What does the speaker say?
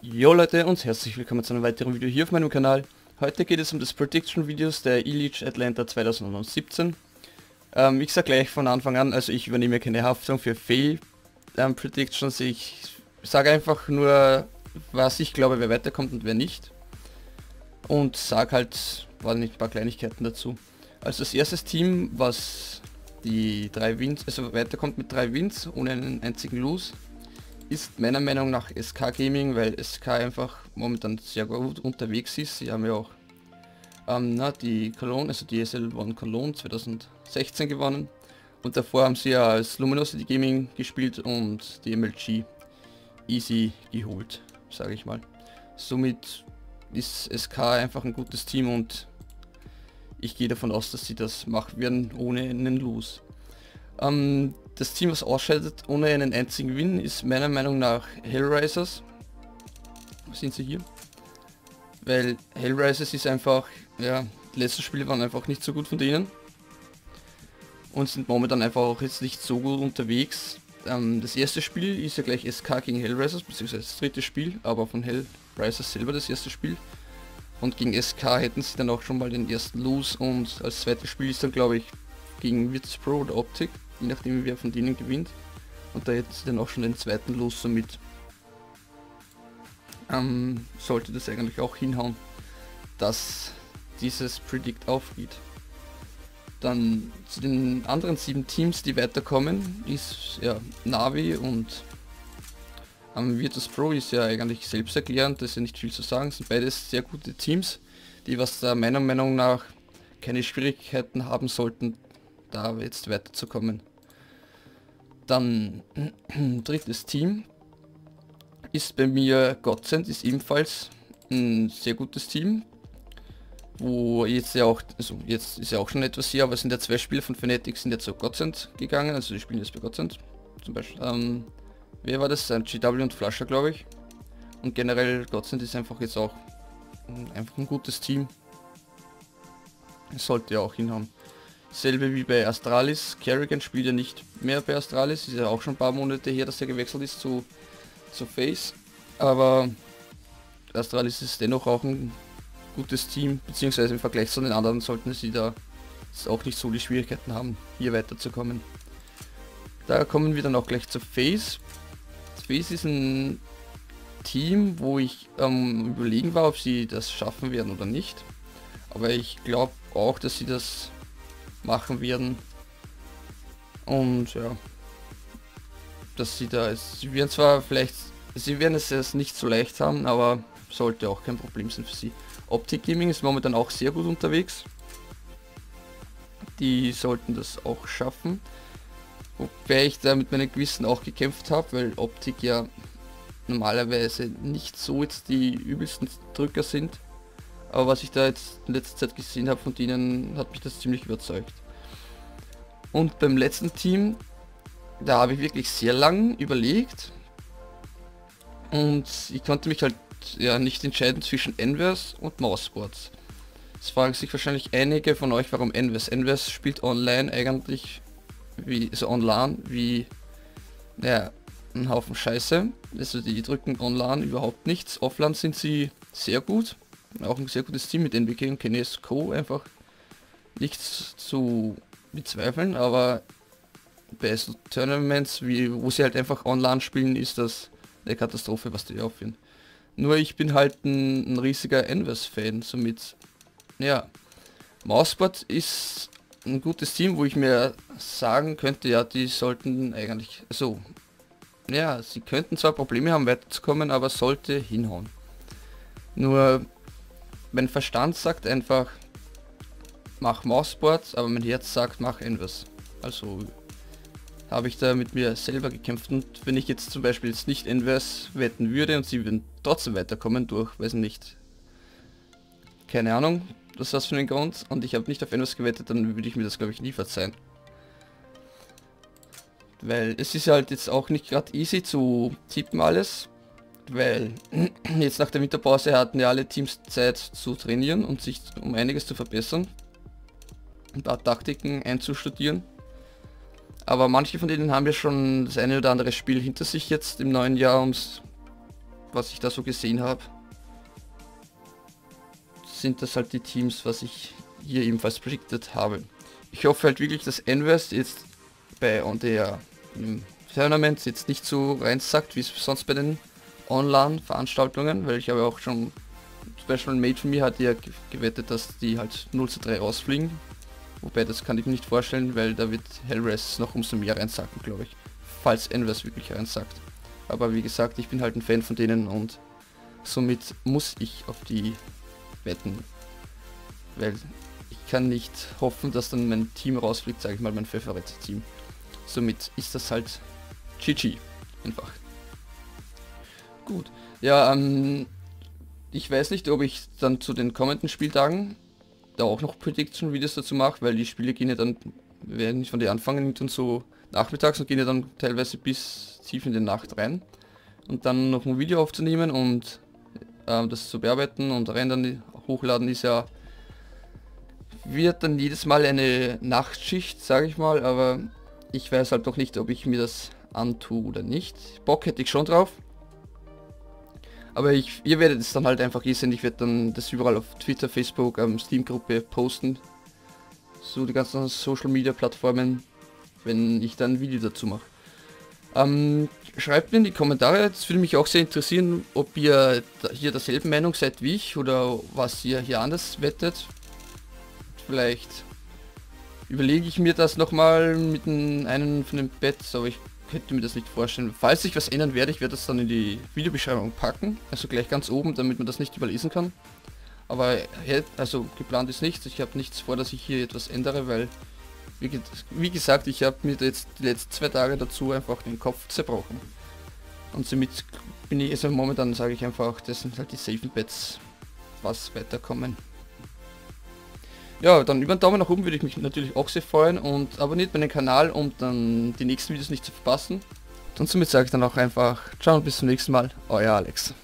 Jo Leute und herzlich willkommen zu einem weiteren Video hier auf meinem Kanal. Heute geht es um das Prediction Videos der E-League Atlanta 2017. Ich sage gleich von Anfang an, also ich übernehme keine Haftung für Fail-Predictions. Ich sage einfach nur, was ich glaube, wer weiterkommt und wer nicht. Und sage halt, waren nicht ein paar Kleinigkeiten dazu. Also das erste Team, was die drei Wins, also weiterkommt mit 3 Wins ohne einen einzigen Lose, ist meiner Meinung nach SK Gaming, weil SK einfach momentan sehr gut unterwegs ist. Sie haben ja auch die Cologne, also die SL1 Cologne 2016 gewonnen, und davor haben sie ja als Luminosity Gaming gespielt und die MLG easy geholt, sage ich mal. Somit ist SK einfach ein gutes Team und ich gehe davon aus, dass sie das machen werden ohne einen Lose. Das Team, was ausscheidet ohne einen einzigen Win, ist meiner Meinung nach HellRaisers. Sind sie hier? Weil HellRaisers ist einfach, ja, die letzten Spiele waren einfach nicht so gut von denen und sind momentan einfach auch jetzt nicht so gut unterwegs. Das erste Spiel ist ja gleich SK gegen HellRaisers, beziehungsweise das dritte Spiel, aber von HellRaisers selber das erste Spiel, und gegen SK hätten sie dann auch schon mal den ersten Lose, und als zweites Spiel ist dann, glaube ich, gegen Virtus.pro oder Optic, je nachdem wer von denen gewinnt, und da hätten sie dann auch schon den zweiten Lose. Somit sollte das eigentlich auch hinhauen, dass dieses Predict aufgeht. Dann zu den anderen 7 Teams, die weiterkommen, ist ja Na'Vi und Virtus.pro ist ja eigentlich selbsterklärend, das ist ja nicht viel zu sagen, es sind beides sehr gute Teams, die was da meiner Meinung nach keine Schwierigkeiten haben sollten, da jetzt weiterzukommen. Dann drittes Team ist bei mir Godsend, ist ebenfalls ein sehr gutes Team, wo jetzt ja auch, also jetzt ist ja auch schon etwas hier, aber es sind ja 2 Spieler von Fnatic sind ja zu Godsend gegangen, also die spielen jetzt bei Godsend zum Beispiel. Wer war das? GW und Flasher, glaube ich. Und generell Godsend ist einfach jetzt auch einfach ein gutes Team. Das sollte ja auch hinhauen. Selbe wie bei Astralis. Kerrigan spielt ja nicht mehr bei Astralis, ist ja auch schon ein paar Monate her, dass er gewechselt ist zu FaZe, aber Astralis ist dennoch auch ein gutes Team, beziehungsweise im Vergleich zu den anderen sollten sie da auch nicht so die Schwierigkeiten haben, hier weiterzukommen. Da kommen wir dann auch gleich zu FaZe. FaZe ist ein Team, wo ich am Überlegen war, ob sie das schaffen werden oder nicht, aber ich glaube auch, dass sie das machen werden, und ja, dass sie da ist. Sie werden zwar vielleicht, sie werden es erst nicht so leicht haben, aber sollte auch kein Problem sein für sie. Optic Gaming ist momentan auch sehr gut unterwegs. Die sollten das auch schaffen. Wobei ich da mit meinem Gewissen auch gekämpft habe, weil Optik ja normalerweise nicht so jetzt die übelsten Drücker sind. Aber was ich da jetzt in letzter Zeit gesehen habe von denen, hat mich das ziemlich überzeugt. Und beim letzten Team, da habe ich wirklich sehr lang überlegt und ich konnte mich halt ja nicht entscheiden zwischen Envers und Mousesports. Es fragen sich wahrscheinlich einige von euch, warum Envers. Envers spielt online eigentlich wie, also online wie, naja, ein Haufen Scheiße. Also die drücken online überhaupt nichts. Offline sind sie sehr gut, auch ein sehr gutes Team mit NBK und kinesco, einfach nichts zu bezweifeln, aber bei so Tournaments, wo sie halt einfach online spielen, ist das eine Katastrophe, was die aufführen. Nur ich bin halt ein riesiger Envers-Fan, somit, ja, Mousesports ist ein gutes Team, wo ich mir sagen könnte, ja, die sollten eigentlich, so, ja, sie könnten zwar Probleme haben weiterzukommen, aber sollte hinhauen. Nur, mein Verstand sagt einfach, mach Mousesports, aber mein Herz sagt, mach Envers. Also habe ich da mit mir selber gekämpft, und wenn ich jetzt zum Beispiel jetzt nicht Envers wetten würde und sie würden trotzdem weiterkommen durch, weiß nicht, keine Ahnung, das war's für den Grund, und ich habe nicht auf Envers gewettet, dann würde ich mir das, glaube ich, nie verzeihen. Weil es ist halt jetzt auch nicht gerade easy zu tippen alles, weil jetzt nach der Winterpause hatten ja alle Teams Zeit zu trainieren und sich um einiges zu verbessern. ein paar Taktiken einzustudieren. Aber manche von denen haben ja schon das eine oder andere Spiel hinter sich jetzt im neuen Jahr, was ich da so gesehen habe. Sind das halt die Teams, was ich hier ebenfalls predicted habe. Ich hoffe halt wirklich, dass Envers jetzt bei OnDR im Tournament jetzt nicht so reinsackt, wie es sonst bei den Online-Veranstaltungen, weil ich habe auch schon Special Mate von mir hat ja gewettet, dass die halt 0:3 rausfliegen. Wobei, das kann ich mir nicht vorstellen, weil da wird HellRaisers noch umso mehr reinsacken, glaube ich. Falls Envers wirklich reinsackt. Aber wie gesagt, ich bin halt ein Fan von denen und somit muss ich auf die wetten. Weil ich kann nicht hoffen, dass dann mein Team rausfliegt, sage ich mal, mein Favorite-Team. Somit ist das halt GG. Einfach. Gut. Ja, ich weiß nicht, ob ich dann zu den kommenden Spieltagen da auch noch Prediction-Videos dazu mache, weil die Spiele gehen ja dann, werden nicht von der Anfang nimmt und so nachmittags und gehen ja dann teilweise bis tief in die Nacht rein. Und dann noch ein Video aufzunehmen und das zu bearbeiten und rendern, hochladen ist ja, wird dann jedes Mal eine Nachtschicht, sage ich mal, aber ich weiß halt noch nicht, ob ich mir das antue oder nicht. Bock hätte ich schon drauf. Aber ihr werdet es dann halt einfach sehen, ich werde dann das überall auf Twitter, Facebook, Steam-Gruppe posten. So die ganzen Social-Media-Plattformen, wenn ich dann ein Video dazu mache. Schreibt mir in die Kommentare, das würde mich auch sehr interessieren, ob ihr hier derselben Meinung seid wie ich oder was ihr hier anders wettet. Vielleicht überlege ich mir das nochmal mit einem von den Bets, aber ich könnte mir das nicht vorstellen. Falls ich was ändern werde, ich werde das dann in die Videobeschreibung packen, also gleich ganz oben, damit man das nicht überlesen kann. Aber also geplant ist nichts, ich habe nichts vor, dass ich hier etwas ändere, weil wie gesagt, ich habe mir jetzt die letzten 2 Tage dazu einfach den Kopf zerbrochen. Und somit bin ich also momentan, sage ich einfach, das sind halt die safen Bets, was weiterkommen. Ja, dann über den Daumen nach oben würde ich mich natürlich auch sehr freuen und abonniert meinen Kanal, um dann die nächsten Videos nicht zu verpassen. Und somit sage ich dann auch einfach, ciao und bis zum nächsten Mal, euer Alex.